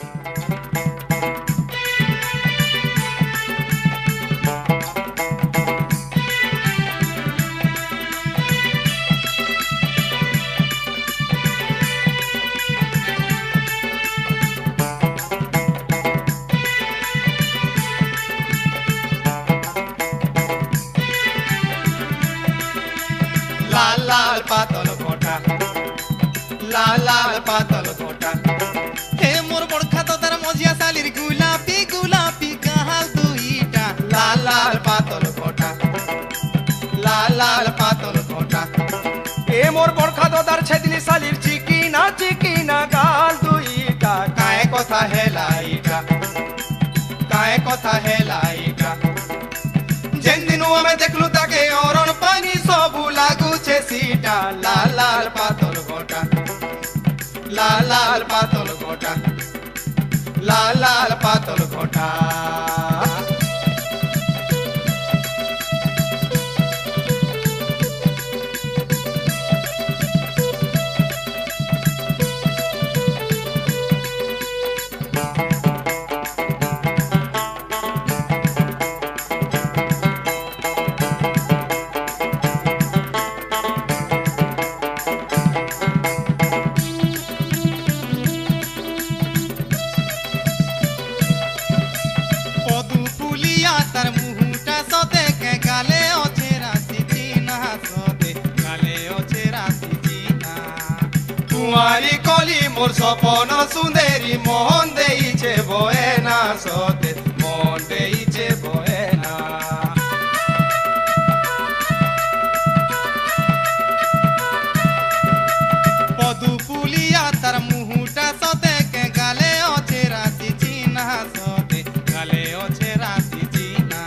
लाल लाल पातल कोटा, लाल लाल पातल कोटा, हे मोर बड़ खातो तार मजिया सालिर गुलापी गुलापी कहाल दुईटा। लाल लाल पातल कोटा, लाल लाल पातल कोटा, हे मोर बड़ खातो तार छेदली सालिर चिकिना चिकिना गाल दुईटा। काय कथा है लाईटा, काय कथा है लाईटा, जेन दिनो हमें देखलु ताके औरण पानी सबु लागु छे सीटा। लाल लाल पातल कोटा, लाल लाल पातल कोटा, लाल लाल पातल कोटा। तुम्हारी कली मोर सपन सुंदरी मोहन देइछे बोएना सते, मोहन देइछे बोएना। पदुपुलिया तार मुहुटा सते के गाले ओछे राति चिन्हा सते, गाले ओछे राति चिन्हा।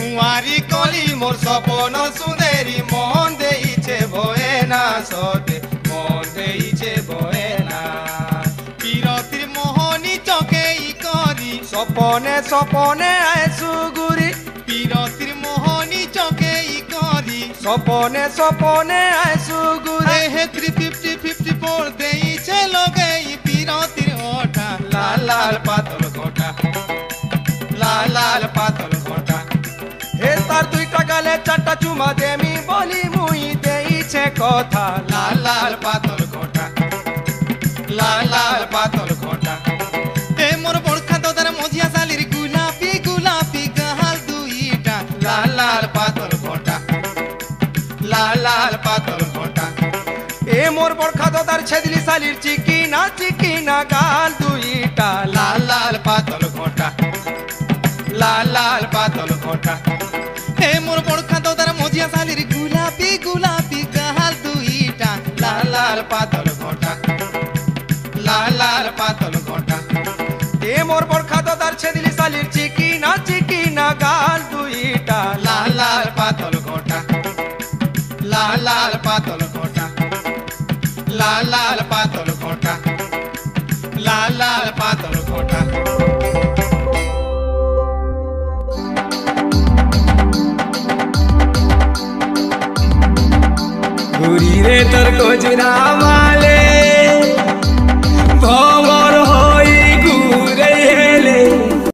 कुंवारी कली मोर सपन सुंदरी मोहन देइछे बोएना सते, सपने सपने आए सुगुरी। पीरतिर मोहनी चौके इकारी सपने सपने आए सुगुरी। हे 354 देई छे लोगे पीरतिर ओठा। लाल लाल पातल कोटा, लाल लाल पातल कोटा, हे तार दुईटा गाले चारटा चुमा देमी बोली मुई देई छे कथा। लाल लाल पातल कोटा, लाल लाल पातल कोटा, हे मोर गुलापी गुलापी गहाल दुईटा। लाल लाल पातल कोटा, लाल लाल पातल कोटा, ए मोर बड़खा तो तार छेदली सालिर चिकिना चिकिना गाल दुईटा। लाल लाल पातल कोटा, लाल लाल पातल कोटा, ए मोर बड़खा तो तार मजिया सालिर गुलापी गुलापी गहाल दुईटा। लाल लाल पातल कोटा, लाल लाल पातल कोटा, ए मोर बड़खा तो तार छेदली सालिर चिकिना चिकिना गाल दुईटा। लाल लाल पातल कोटा, लाल लाल पातल कोटा, लाल लाल पातल कोटा, लाल लाल पातल कोटा। गोरी रे तर गोजरा।